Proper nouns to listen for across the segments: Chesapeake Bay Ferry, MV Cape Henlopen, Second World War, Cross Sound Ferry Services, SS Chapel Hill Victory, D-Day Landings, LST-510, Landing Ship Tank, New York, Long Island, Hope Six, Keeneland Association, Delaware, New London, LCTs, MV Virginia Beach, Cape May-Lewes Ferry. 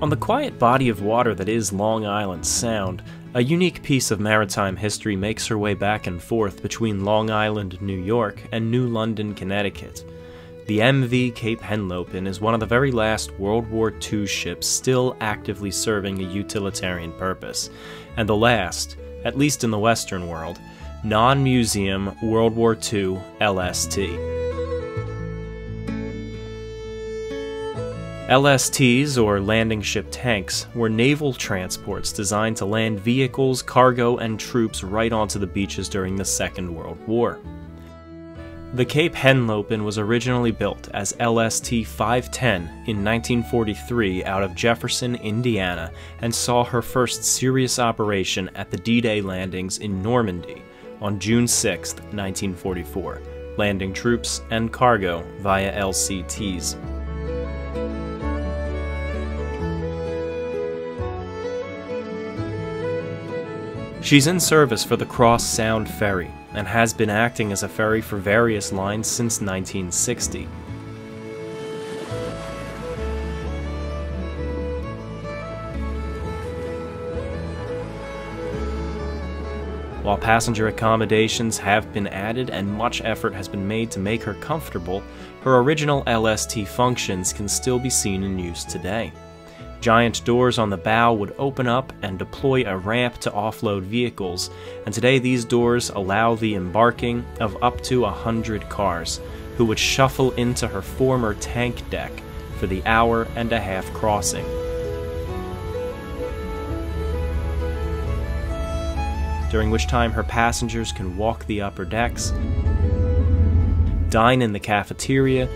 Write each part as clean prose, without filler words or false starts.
On the quiet body of water that is Long Island Sound, a unique piece of maritime history makes her way back and forth between Long Island, New York, and New London, Connecticut. The MV Cape Henlopen is one of the very last World War II ships still actively serving a utilitarian purpose, and the last, at least in the Western world, non-museum World War II LST. LSTs, or landing ship tanks, were naval transports designed to land vehicles, cargo, and troops right onto the beaches during the Second World War. The Cape Henlopen was originally built as LST-510 in 1943 out of Jefferson, Indiana, and saw her first serious operation at the D-Day landings in Normandy on June 6, 1944, landing troops and cargo via LCTs. She's in service for the Cross Sound Ferry, and has been acting as a ferry for various lines since 1960. While passenger accommodations have been added and much effort has been made to make her comfortable, her original LST functions can still be seen in use today. Giant doors on the bow would open up and deploy a ramp to offload vehicles, and today these doors allow the embarking of up to 100 cars, who would shuffle into her former tank deck for the hour-and-a-half crossing. During which time her passengers can walk the upper decks, dine in the cafeteria,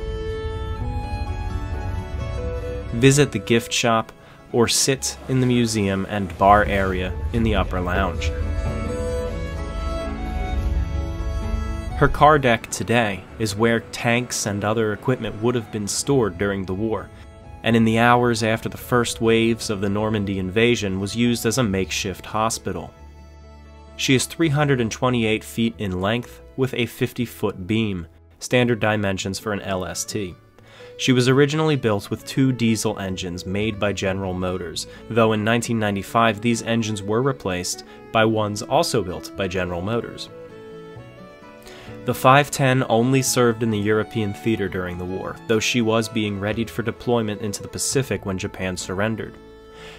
visit the gift shop, or sit in the museum and bar area in the upper lounge. Her car deck today is where tanks and other equipment would have been stored during the war, and in the hours after the first waves of the Normandy invasion was used as a makeshift hospital. She is 328 feet in length with a 50-foot beam, standard dimensions for an LST. She was originally built with 2 diesel engines made by General Motors, though in 1995 these engines were replaced by ones also built by General Motors. The 510 only served in the European theater during the war, though she was being readied for deployment into the Pacific when Japan surrendered.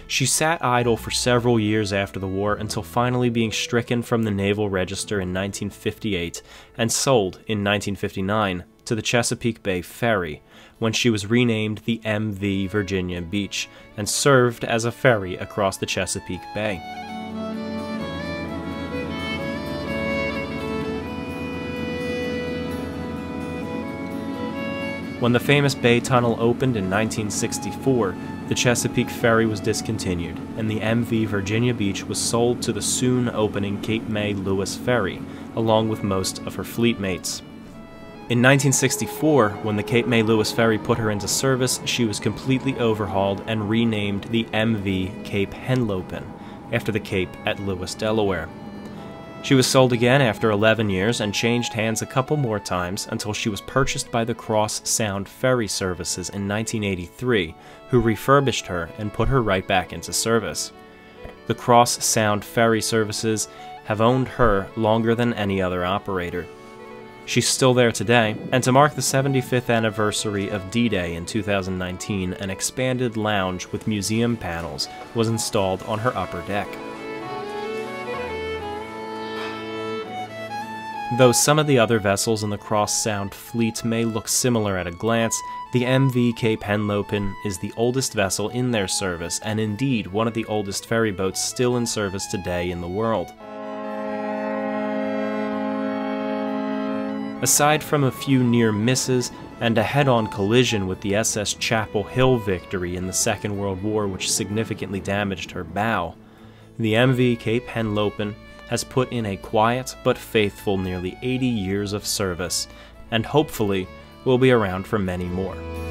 She sat idle for several years after the war until finally being stricken from the Naval Register in 1958 and sold in 1959 to the Chesapeake Bay Ferry, when she was renamed the MV Virginia Beach and served as a ferry across the Chesapeake Bay. When the famous Bay Tunnel opened in 1964, the Chesapeake Ferry was discontinued, and the MV Virginia Beach was sold to the soon-opening Cape May-Lewes Ferry, along with most of her fleet mates. In 1964, when the Cape May-Lewes Ferry put her into service, she was completely overhauled and renamed the MV Cape Henlopen, after the Cape at Lewis, Delaware. She was sold again after 11 years and changed hands a couple more times until she was purchased by the Cross Sound Ferry Services in 1983, who refurbished her and put her right back into service. The Cross Sound Ferry Services have owned her longer than any other operator. She's still there today, and to mark the 75th anniversary of D-Day in 2019, an expanded lounge with museum panels was installed on her upper deck. Though some of the other vessels in the Cross Sound fleet may look similar at a glance, the MV Cape Henlopen is the oldest vessel in their service, and indeed one of the oldest ferry boats still in service today in the world. Aside from a few near misses and a head-on collision with the SS Chapel Hill Victory in the Second World War, which significantly damaged her bow, the MV Cape Henlopen has put in a quiet but faithful nearly 80 years of service, and hopefully will be around for many more.